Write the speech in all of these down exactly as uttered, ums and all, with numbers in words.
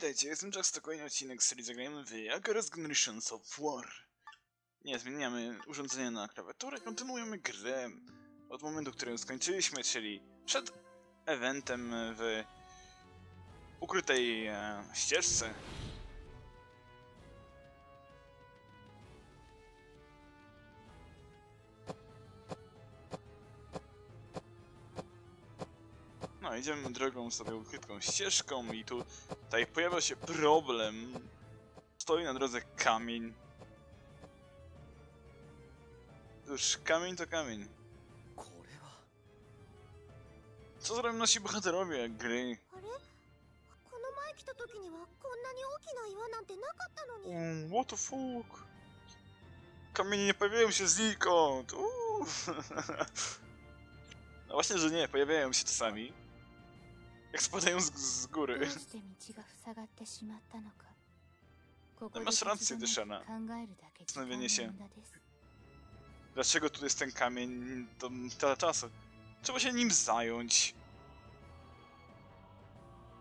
Witajcie, jestem Jax, to kolejny odcinek serii zagrajemy w Agarest Generations of War. Nie, zmieniamy urządzenie na klawiaturę, kontynuujemy grę od momentu, którym skończyliśmy, czyli przed eventem w ukrytej e, ścieżce. No, idziemy drogą sobie ukrytką ścieżką i tu tutaj pojawia się problem. Stoi na drodze kamień. Cóż, kamień to kamień. Co zrobią nasi bohaterowie gry? Um, what the fuck? Kamienie nie pojawiają się znikąd. No właśnie, że nie, pojawiają się czasami, jak spadają z, z góry. No masz rację, Dyszana. Zastanowienie się, dlaczego tu jest ten kamień, to tyle czasu. Trzeba się nim zająć.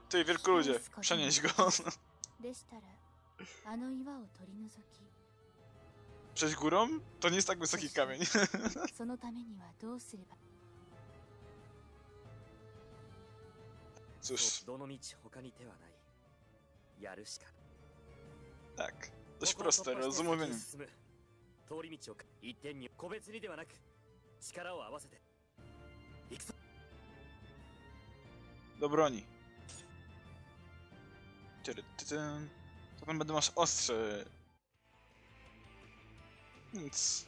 Ty, wielkoludzie, przenieś go. Przejść górą? To nie jest tak wysoki kamień. Cóż. Tak, dość proste, rozumowanie. Do broni. To tam będę masz ostrze. Nic.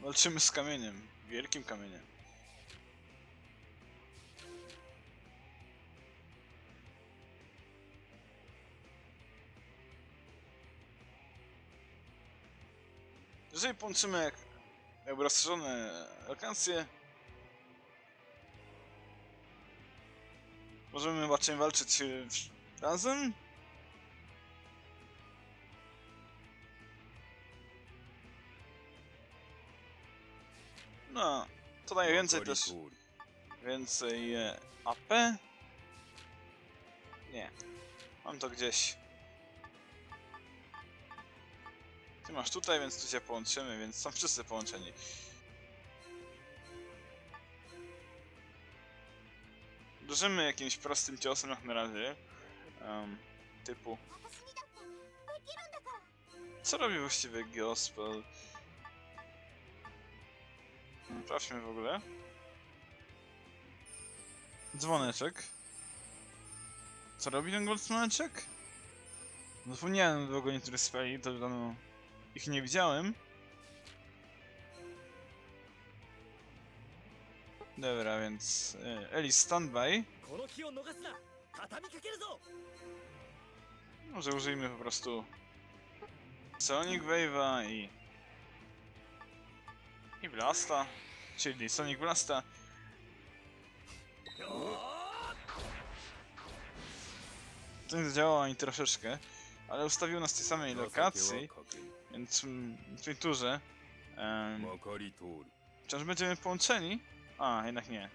Walczymy z kamieniem, wielkim kamieniem. Jeżeli połączymy jak, jakby rozszerzone lokacje, możemy raczej walczyć razem. No, to daje więcej też, więcej e, A P. Nie, mam to gdzieś. Ty masz tutaj, więc tu się połączymy, więc są wszyscy połączeni. Uderzymy jakimś prostym ciosem jak na razie, um, typu... Co robi właściwie Geospol? Sprawdźmy w ogóle. Dzwoneczek. Co robi ten dzwoneczek? Zapomniałem w ogóle niektórych speli, to no, ich nie widziałem. Dobra, więc Ellis standby. Może użyjmy po prostu Sonic Wave'a i... I Blasta. Czyli Sonic Blasta. To nie zadziałało ani troszeczkę, ale ustawił nas w tej samej lokacji, więc w tej turze um, wciąż będziemy połączeni. A, jednak nie.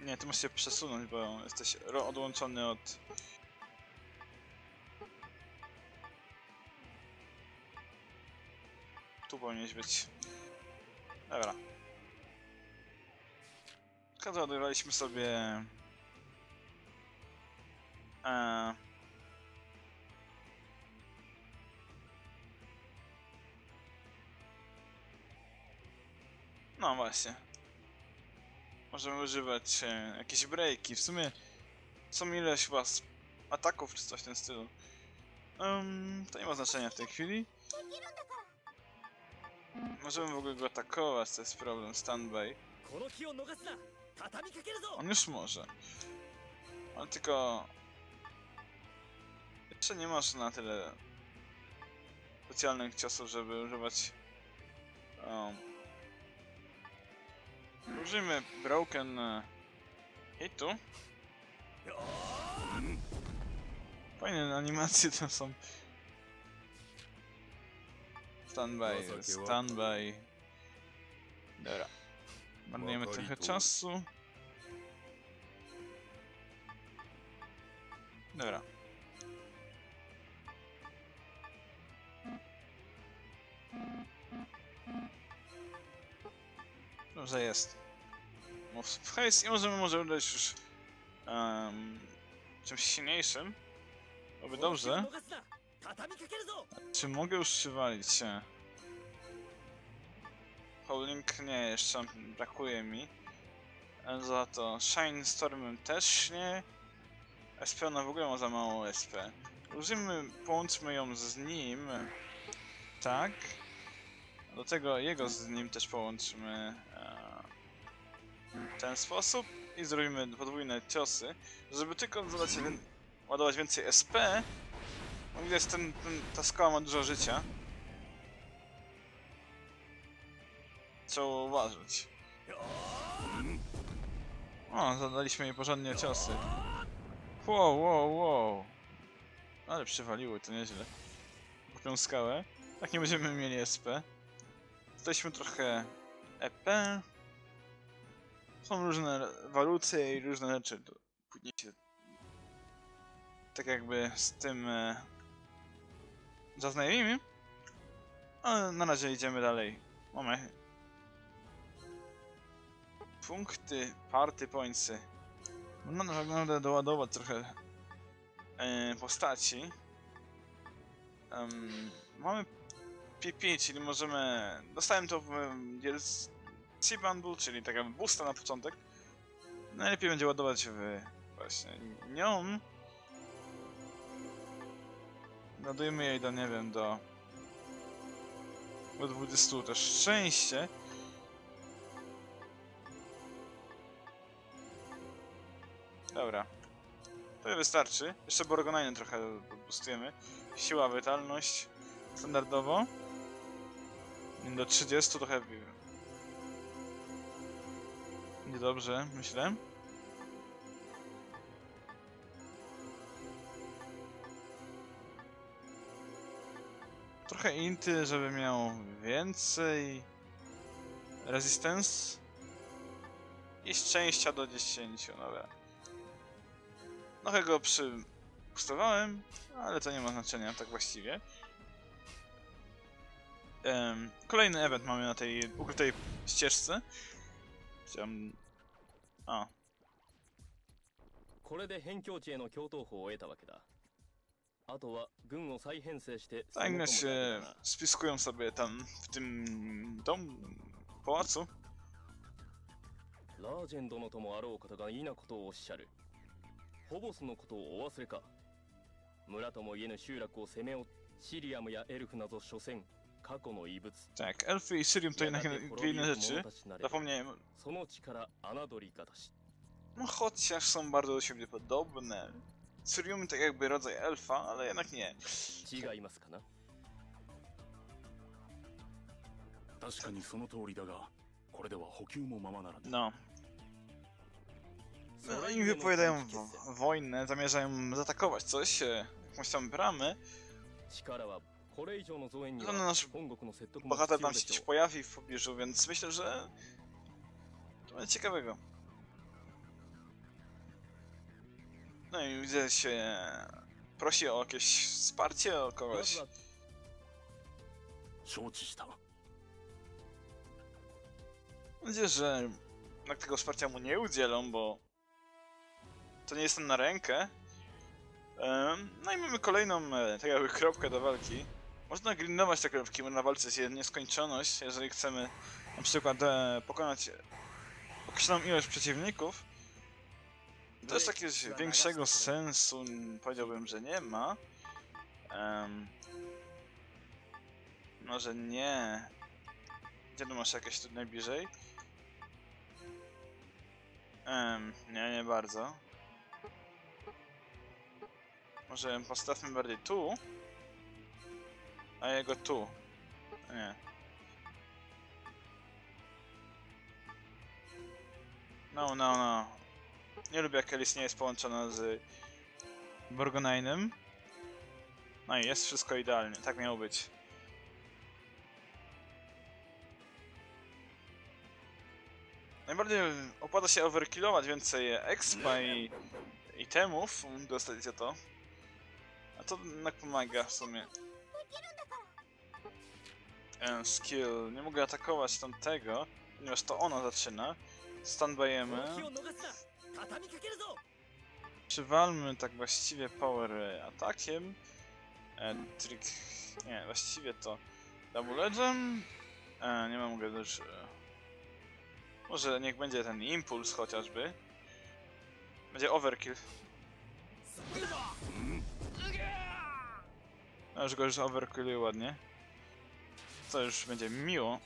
Nie, ty musisz się przesunąć, bo jesteś odłączony od... Tu powinieneś być. Dobra. Kiedy odrywaliśmy sobie... Eee... No właśnie. Możemy używać e, jakieś breaki. W sumie są ileś was ataków czy coś w tym stylu. Um, to nie ma znaczenia w tej chwili. Możemy w ogóle go atakować, to jest problem, standby. On już może. On tylko... Jeszcze nie masz na tyle specjalnych ciosów, żeby używać... Um. Użyjmy Broken Hitu. Fajne animacje tam są. Standby, standby. Dobra. Marnujemy trochę czasu. Dobra. Dobrze jest. W hejs i możemy może udać już um, czymś silniejszym. Byłoby dobrze. Czy mogę już się walić? Howling nie, jeszcze brakuje mi. Za to Shine Stormem też nie. S P ona w ogóle ma za mało S P. Użyjmy, połączmy ją z nim. Tak. Do tego jego z nim też połączmy w ten sposób i zrobimy podwójne ciosy, żeby tylko ładować więcej S P. No widać, ten, ten, ta skała ma dużo życia. Trzeba uważać. O, zadaliśmy jej porządnie ciosy. Wow, wow, wow. Ale przywaliły, to nieźle. Po tą skałę. Tak nie będziemy mieli S P. Dodaliśmy trochę E P. Są różne waluty i różne rzeczy. Później się... Tak jakby z tym... E... zaznajomimy. Ale na razie idziemy dalej. Mamy... Punkty, party pointsy. No naprawdę doładować trochę e, postaci. Um, mamy P P, czyli możemy... Dostałem to w D L C Bundle, czyli taka boosta na początek. Najlepiej będzie ładować w... właśnie nią. Ładujmy jej do, nie wiem, do... do dwudziestu też szczęście. Dobra. To wystarczy. Jeszcze Borgonajnem trochę boostujemy. Siła, wytalność. Standardowo. Do trzydziestu trochę... Niedobrze, myślę. Trochę inty, żeby miał więcej... Resistance. I szczęścia do dziesięciu, dobra. Trochę go przypustowałem, ale to nie ma znaczenia tak właściwie. Um, kolejny event mamy na tej ukrytej ścieżce. Chciałem... A. Tak, jak się spiskują sobie tam w tym domu, pałacu. ホボスのことをお忘れか。村とも言えぬ集落を攻めよう。シリアムやエルフなど所詮過去の遺物。Tak, elfy i Syrium to jednak dwie inne rzeczy. Zapomniałem. No chociaż są bardzo do siebie podobne. Syrium tak jakby rodzaj elfa, ale jednak nie. No. No, oni wypowiadają wo wojnę, zamierzają zaatakować coś, jakąś tam bramę. No, nasz bohater tam się gdzieś pojawi w pobliżu, więc myślę, że to będzie ciekawego. No i widzę, się prosi o jakieś wsparcie, o kogoś. Mam nadzieję, że jednak tego wsparcia mu nie udzielą, bo... To nie jestem na rękę. No i mamy kolejną, tak jakby, kropkę do walki. Można grindować te kropki, można walczyć je w nieskończoność, jeżeli chcemy na przykład pokonać określoną ilość przeciwników. To jest jakiegoś większego sensu, powiedziałbym, że nie ma. Um, może nie. Gdzie tu masz jakieś tu najbliżej? Um, nie, nie bardzo. Może postawmy bardziej tu, a jego tu. Nie. No, no, no. Nie lubię, jak Ellis nie jest połączona z Borgonajnem. No i jest wszystko idealnie, tak miało być. Najbardziej opłaca się overkillować więcej expa i itemów, dostać za to. A to jednak pomaga w sumie. And skill. Nie mogę atakować tamtego, ponieważ to ono zaczyna. Standbyjemy. Przywalmy tak właściwie power atakiem. E, trick... nie, właściwie to double edge'em. E, nie mam go też... E, może niech będzie ten impuls chociażby. Będzie overkill. No już go już overkilluje ładnie. To już będzie miło.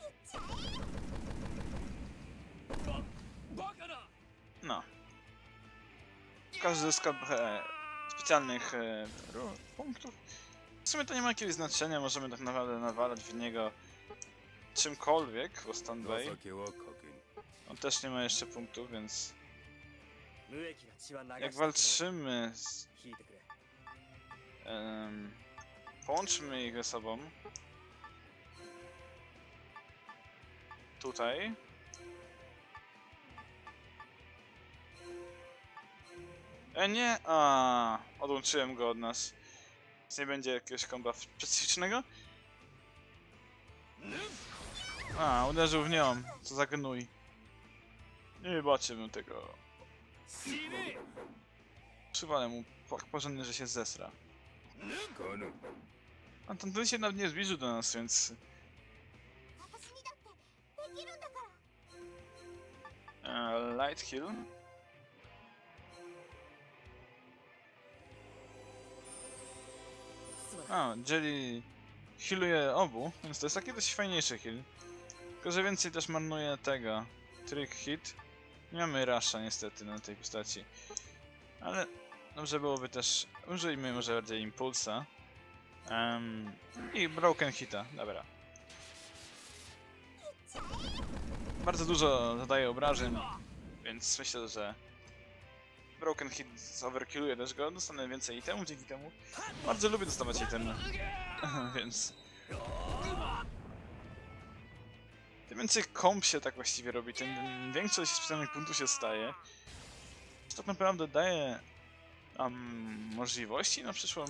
No. Każdy zyska e, specjalnych e, punktów. W sumie to nie ma jakiegoś znaczenia, możemy tak naprawdę nawalać w niego czymkolwiek, bo standby. On też nie ma jeszcze punktów, więc... Jak walczymy z... E, połączmy ich ze sobą. Tutaj. E nie, a odłączyłem go od nas. Więc nie będzie jakiegoś komba przeciwcznego. A, uderzył w nią, co za gnój. Nie wybaczymy tego. Przywalę mu porządnie, że się zesra. A ten ten się nawet nie zbliżył do nas, więc... E, light heal. A, Jelly healuje obu, więc to jest taki dość fajniejszy heal. Tylko, że więcej też marnuje tego. Trick hit. Nie mamy rasza niestety na tej postaci. Ale dobrze byłoby też... Użyjmy może bardziej impulsa. Um, I broken hita, dobra. Bardzo dużo zadaje obrażeń, więc myślę, że... Broken Hit overkilluje też go, dostanę więcej itemów dzięki temu. Bardzo lubię dostawać itemy, więc... Tym więcej komp się tak właściwie robi, tym większość specjalnych punktów się staje. To tak naprawdę daje nam możliwości na przyszłą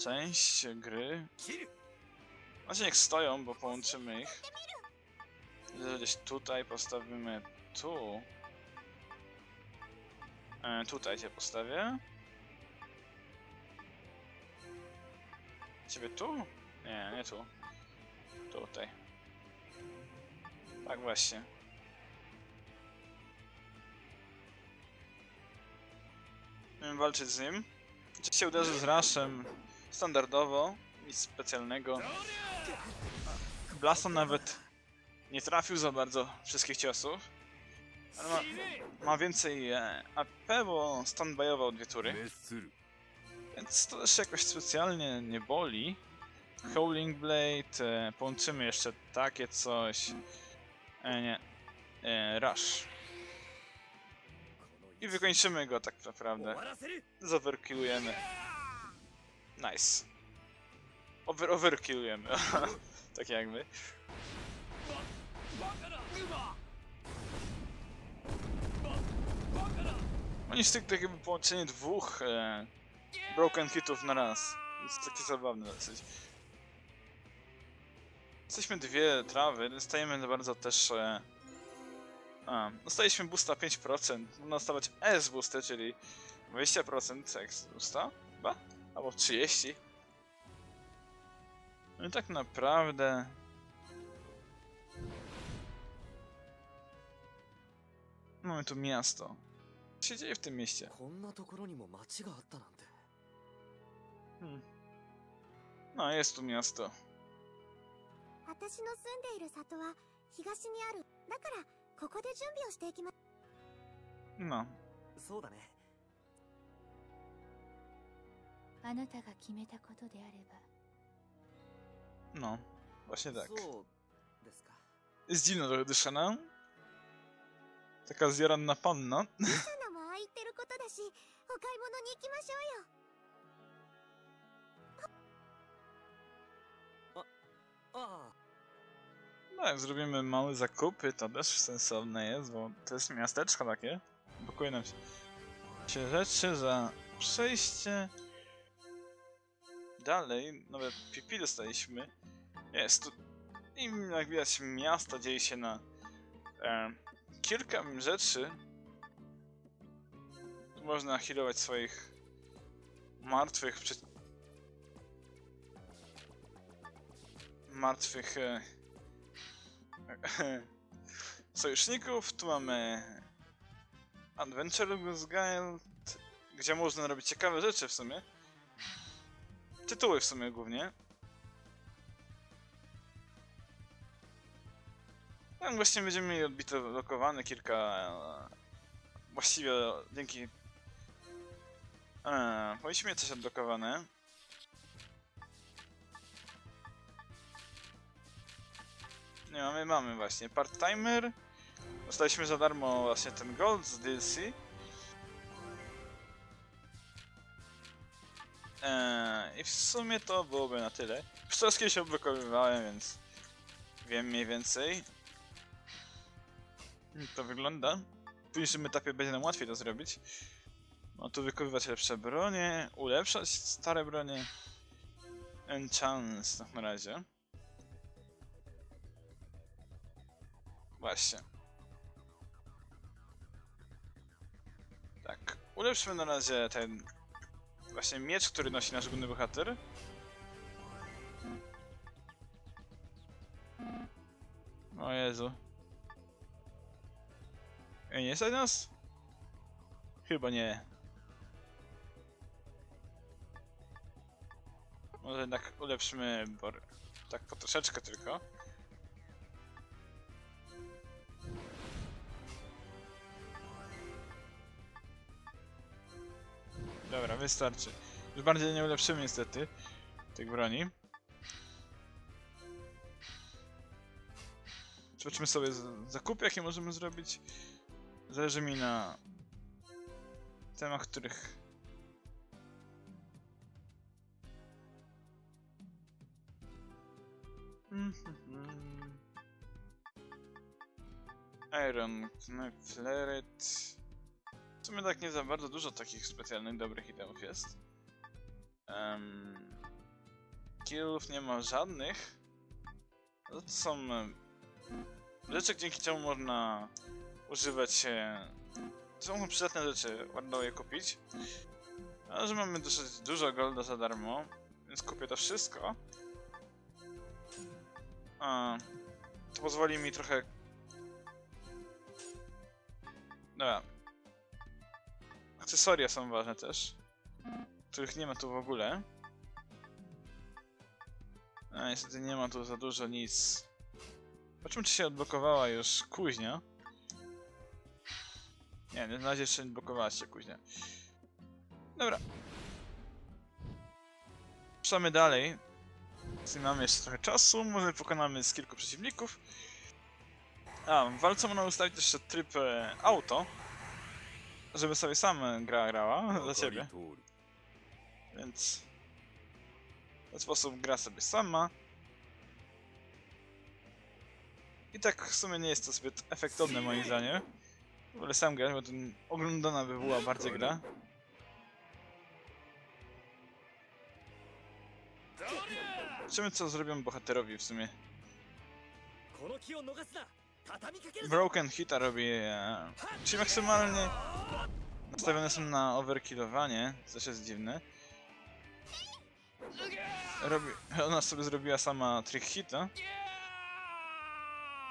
część gry. Właśnie niech stoją, bo połączymy ich. Gdzieś tutaj postawimy tu. E, tutaj cię postawię. Ciebie tu? Nie, nie tu. Tutaj. Tak właśnie. Będziemy walczyć z nim. Oczywiście uderzy z rushem. Standardowo. Nic specjalnego. Blaston nawet nie trafił za bardzo wszystkich ciosów. Ale ma, ma więcej e, A P, bo standbyował dwie tury. Więc to też jakoś specjalnie nie boli. Howling Blade, e, połączymy jeszcze takie coś. E, nie. E, rush. I wykończymy go tak naprawdę. Zoverkillujemy. Nice. Over overkillujemy. Tak jakby. Manistrika to jakby połączenie dwóch e, broken hitów na raz. Jest takie zabawne dosyć. Jesteśmy dwie trawy, dostajemy bardzo też... E, a, dostaliśmy boosta pięć procent, można dostawać S-boosty, czyli dwadzieścia procent X-boosta, chyba? Albo trzydzieści procent. No i tak naprawdę... Mamy tu miasto. Co się dzieje w tym mieście? Hmm. No, jest tu miasto. No. No, właśnie tak. Jest dziwna trochę dyszana. Taka zjaranna panna. No jak zrobimy małe zakupy, to też sensowne jest, bo to jest miasteczko takie. Blokuje nam się, się rzeczy za przejście. Dalej, nowe P P dostaliśmy. Jest tu... I jak widać miasto dzieje się na e, kilka rzeczy. Tu można healować swoich martwych przy... martwych e, e, sojuszników. Tu mamy Adventure z Guild, gdzie można robić ciekawe rzeczy w sumie. Tytuły w sumie głównie. Tam właśnie będziemy mieli odbite blokowane kilka... Właściwie dzięki... Eee, powinniśmy mieć coś odblokowane. Nie mamy, mamy właśnie. Part-timer. Dostaliśmy za darmo właśnie ten gold z D L C. Eee, I w sumie to byłoby na tyle. Przez kiedyś odblokowywałem, więc... Wiem mniej więcej. To wygląda. W późniejszym etapie będzie nam łatwiej to zrobić. No tu wykonywać lepsze bronie, ulepszać stare bronie. Enchance na razie. Właśnie. Tak, ulepszymy na razie ten właśnie miecz, który nosi nasz główny bohater. O Jezu. Ej, nie stać nas? Chyba nie. Może jednak ulepszymy bor... Tak po troszeczkę tylko. Dobra, wystarczy. Już bardziej nie ulepszymy niestety tych broni. Zobaczmy sobie zakupy, jakie możemy zrobić. Zależy mi na temach, których... Mm-hmm. Iron, Flaret... W sumie tak nie za bardzo dużo takich specjalnych, dobrych itemów jest. Um, Killów nie ma żadnych. To są rzeczy, dzięki czemu można... używać... Są przydatne rzeczy, warto je kupić. A że mamy dosyć dużo golda za darmo, więc kupię to wszystko. A, to pozwoli mi trochę... Dobra. Akcesoria są ważne też, których nie ma tu w ogóle. A niestety nie ma tu za dużo nic. Zobaczmy, czy się odblokowała już kuźnia. Nie, na razie jeszcze nie blokowałaś się później. Dobra. Ruszamy dalej. Mamy jeszcze trochę czasu, może pokonamy z kilku przeciwników. A, w walce można ustawić jeszcze tryb e, auto. Żeby sobie sam gra grała za ciebie. Więc... W ten sposób gra sobie sama. I tak w sumie nie jest to zbyt efektowne moim zdaniem. W ogóle sam grać, bo to oglądana by była bardziej gra. Zobaczymy, co zrobią bohaterowi w sumie. Broken Hita robi... E, czyli maksymalnie nastawione są na overkillowanie, coś jest dziwne. Robi, ona sobie zrobiła sama Trick Hita.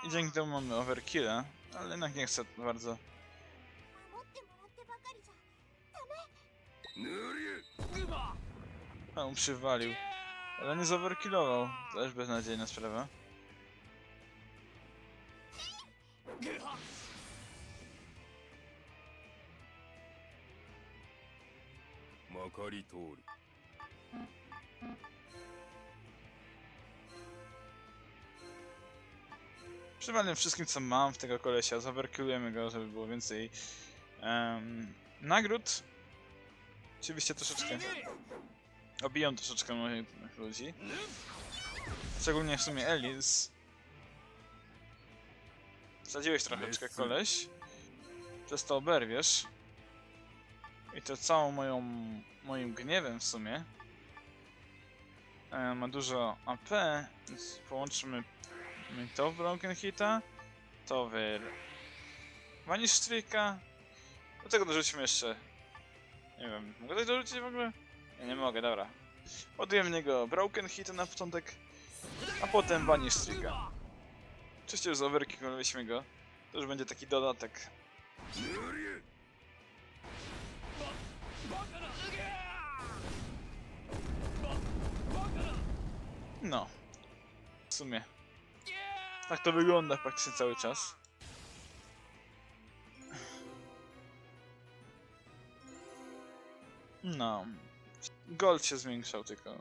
I dzięki temu mamy overkilla. Ale jednak nie chcę bardzo. A on przywalił. Ale nie zoverkillował. To też beznadziejna sprawa. Przywalę wszystkim, co mam w tego kolesia, zoverkillujemy go, żeby było więcej um, nagród. Oczywiście troszeczkę obiją troszeczkę moich ludzi. Szczególnie w sumie Ellis. Wsadziłeś troszeczkę koleś. Przez to oberwiesz. I to całą moją... moim gniewem w sumie. E, ma dużo A P, więc połączymy to w Broken Hita. To w... Banish Streaka. Do tego dorzućmy jeszcze... Nie wiem, mogę tak dorzucić w ogóle? Nie, nie mogę, dobra. Podjemy niego Broken Hita na początek, a potem Banish Streaka. Oczywiście z overki konaliśmy go. To już będzie taki dodatek. No. W sumie. Tak to wygląda praktycznie cały czas. No. Gold się zwiększał tylko.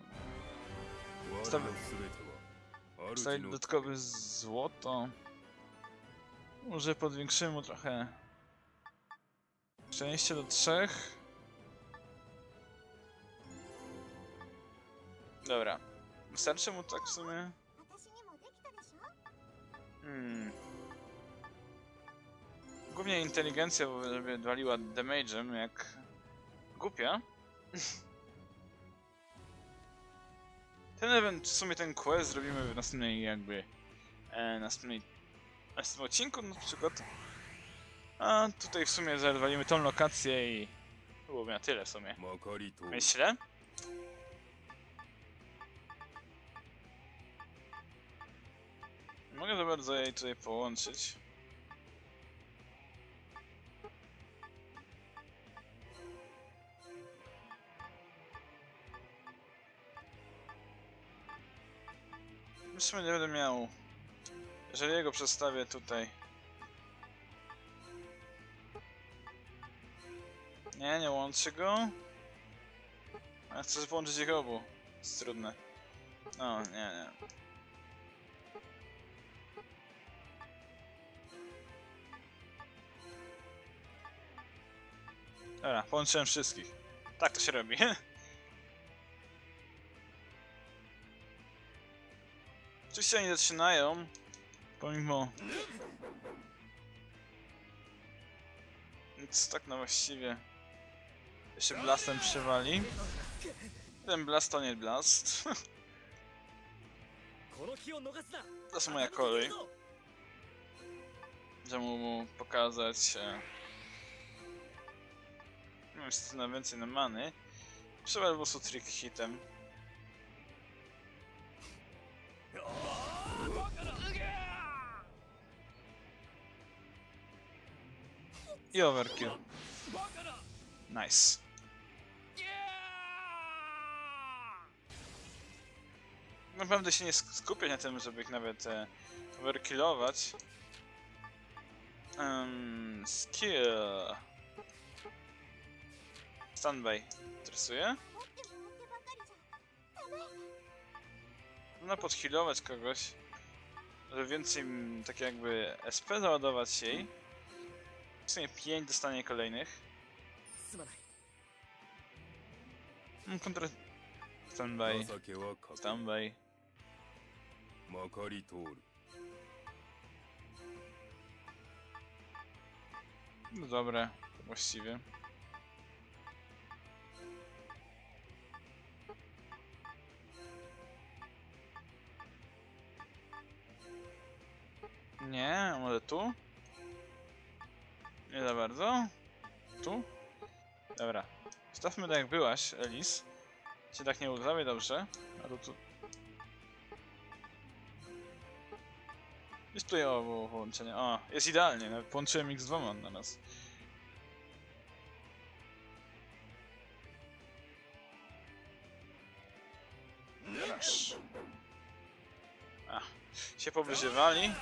Wstaje dodatkowe złoto. Może podwiększymy mu trochę. Szczęście do trzech. Dobra. Wystarczy mu tak w sumie. Hmm. Głównie inteligencja, żeby dwaliła damage'em jak głupia. Ten event, w sumie ten quest zrobimy w następnej jakby... E, następnej... następnym odcinku na przykład. A tutaj w sumie zadowalimy tą lokację i... byłoby na tyle w sumie. Myślę. Mogę za bardzo jej tutaj połączyć. Myślę, że nie będę miał. Jeżeli jego przestawię tutaj. Nie, nie łączy go. A chcę połączyć ich obu. Jest trudne. No, nie, nie. Dobra, połączyłem wszystkich. Tak to się robi. Oczywiście oni zaczynają, pomimo... Nic tak na właściwie... Jeszcze blastem przewali. Ten blast to nie blast. To jest moja kolej. Żeby mu pokazać... Nie wiem, czy to na więcej na many. Przewal po prostu trick hitem. I overkill. Nice. Naprawdę się nie skupię na tym, żeby ich nawet e, overkillować. Um, skill. Standby. Interesuje? Można podhealować kogoś, żeby więcej tak jakby S P załadować jej. W sumie pięć dostanie kolejnych. Kontra... Standby. Standby. No dobre, właściwie. Nie, może tu? Nie za bardzo. Tu? Dobra. Stawmy tak jak byłaś, Ellis. Cię tak nie udawaj, dobrze. A tu tu... Jest tutaj o było połączenie. O, jest idealnie. Nawet połączyłem ich z dwoma na nas. Jaż. A, się powyżywali.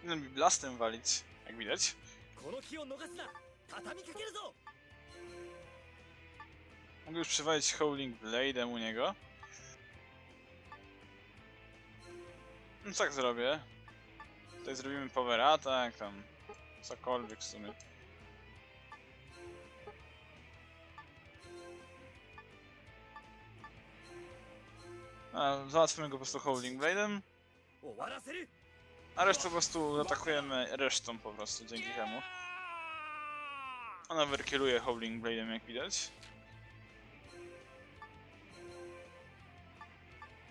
Będę mi blastem walić, jak widać. Mogę już przywalić Howling Blade'em u niego. No tak zrobię. Tutaj zrobimy power attack, tam... cokolwiek w sumie. A, załatwimy go po prostu Howling Blade'em. A resztę po prostu atakujemy resztą po prostu dzięki temu. Ona wyrkieruje Howling Blade'em, jak widać.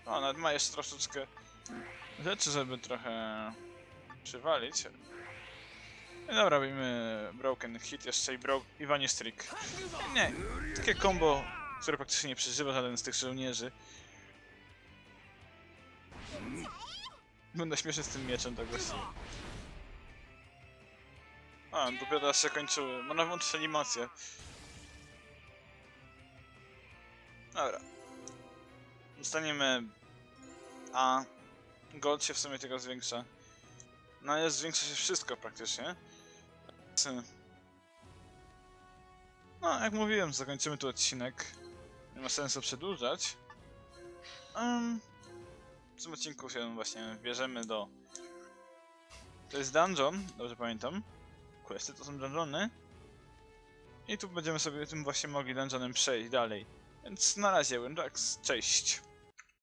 O, nawet ma jeszcze troszeczkę rzeczy, żeby trochę przywalić. No dobra, robimy Broken Hit jeszcze i, bro i Banish Streak. Nie, takie combo, które praktycznie nie przeżywa żaden z tych żołnierzy. Będę śmieszny z tym mieczem tak właśnie. A, dopiero teraz się kończyły. Można włączyć animację. Dobra. Dostaniemy... A... Gold się w sumie tego zwiększa. No jest, zwiększa się wszystko praktycznie. No, jak mówiłem, zakończymy tu odcinek. Nie ma sensu przedłużać. Um... W tym odcinku się właśnie bierzemy do... To jest dungeon, dobrze pamiętam. Questy to są dungeony. I tu będziemy sobie tym właśnie mogli dungeonem przejść dalej. Więc na razie, MrJax, cześć!